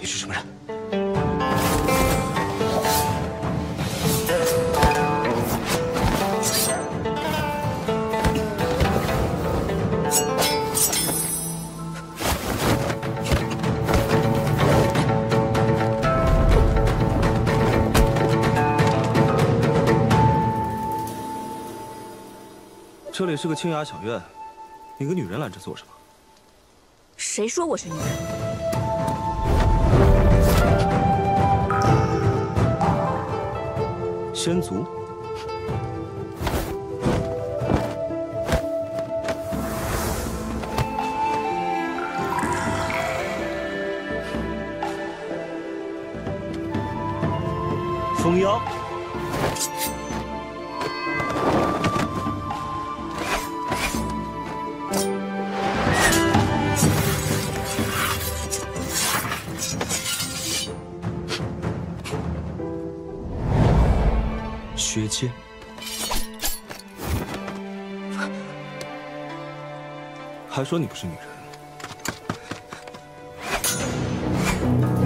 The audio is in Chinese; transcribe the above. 你是什么人？这里是个清雅小院，你个女人来这做什么？谁说我是女人？ 仙族，蜂妖，血剑。 还说你不是女人。